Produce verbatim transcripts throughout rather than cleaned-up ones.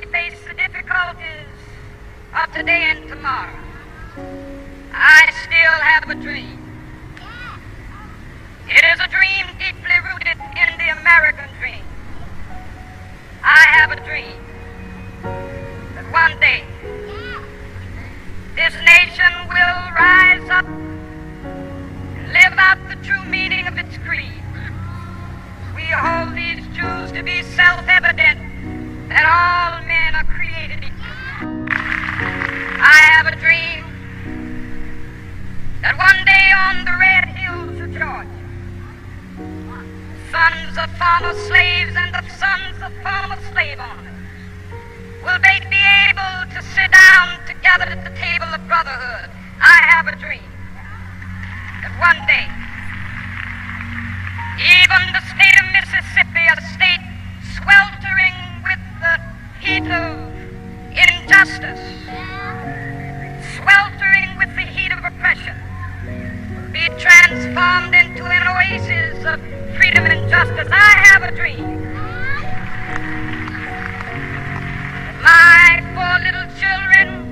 we face the difficulties of today and tomorrow, I still have a dream. It is a dream deeply rooted in the American dream. I have a dream that one day this nation will rise up and live out the true meaning of its creed. We hold these truths to be self-evident that all men are created equal. I have a dream that one day on the red hills of Georgia, sons of former slaves and the sons of former slave owners will they be able to sit down together at the table of brotherhood. I have a dream that one day even the state of Mississippi, a state sweltering with the heat of injustice, sweltering with the heat of oppression, be transformed into an oasis of freedom and justice. I have a dream. My four little children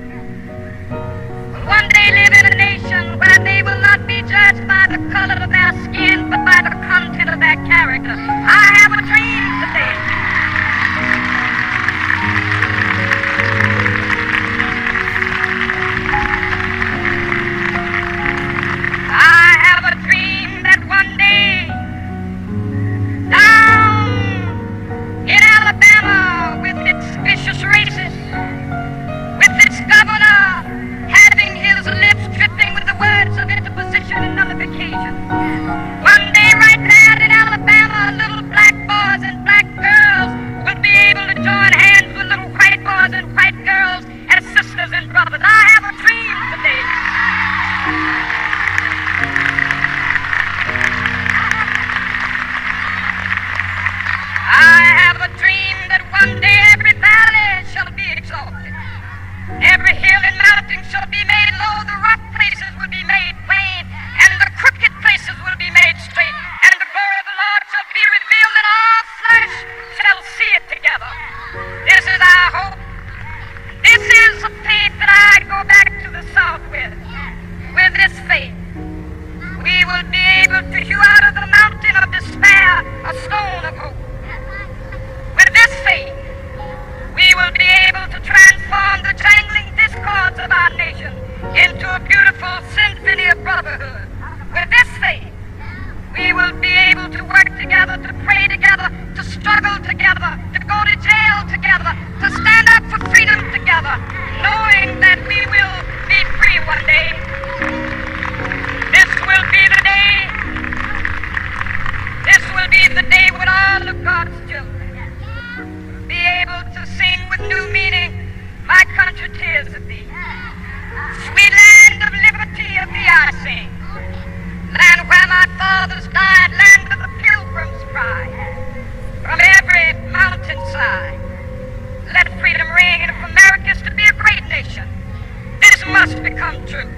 will one day live in a nation where they will not be judged by the color of their skin, but by the content of their character. I have a dream today. I have a dream that one day, down in Alabama with its vicious races, with its governor having his lips dripping with the words of interposition and nullification, one day right there in Alabama, little black boys and black girls will be able to join hands with little white boys and white girls as sisters and brothers. I have a dream today. I have a dream that one day every valley shall be exalted. Every hill and mountain shall be made low. The rough places will be made plain, and the crooked places will be made straight. And the glory of the Lord shall be revealed, and all flesh shall see it together. This is our hope. This is the faith that I go back to the South with. With this faith, we will be able to hew out of the mountain of despair a stone of hope. With this faith, we will be able to transform the jangling discords of our nation into a beautiful symphony of brotherhood. With this faith, we will be able to work together, to pray together, to struggle together, to go to jail together, to stand up for freedom together, knowing that we will be free one day. This will be the day, this will be the day when all of God's children be able to sing with new meaning, "My country, tears of thee." Sweet land of liberty, of thee I sing. Land where my fathers died, land of the pilgrim's pride. From every mountainside, let freedom ring, and if America is to be a great nation, this must become true.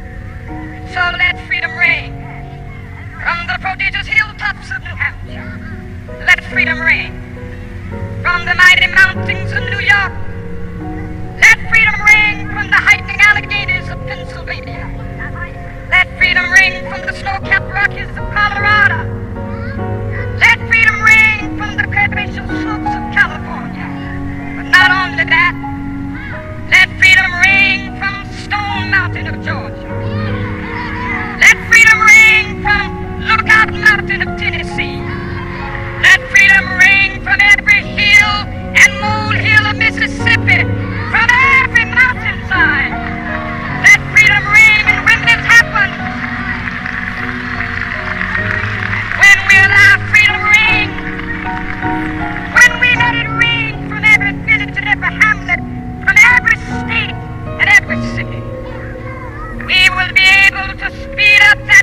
So let freedom ring from the prodigious hilltops of New Hampshire. Let freedom ring from the mighty mountains of New York. Let freedom ring from the heightening alligators of Pennsylvania. Let freedom ring from the snow-capped Rockies of Colorado. Let freedom ring from the curvaceous slopes of California. But not only that, let freedom ring from Stone Mountain of Georgia. Let freedom ring from Lookout Mountain of Tennessee. Let freedom ring from every hill and molehill of Mississippi, from every mountainside. Let freedom ring, and when this happens, when we allow freedom ring, when we let it ring from every village and every hamlet, from every state and every city, we will be able to speed up that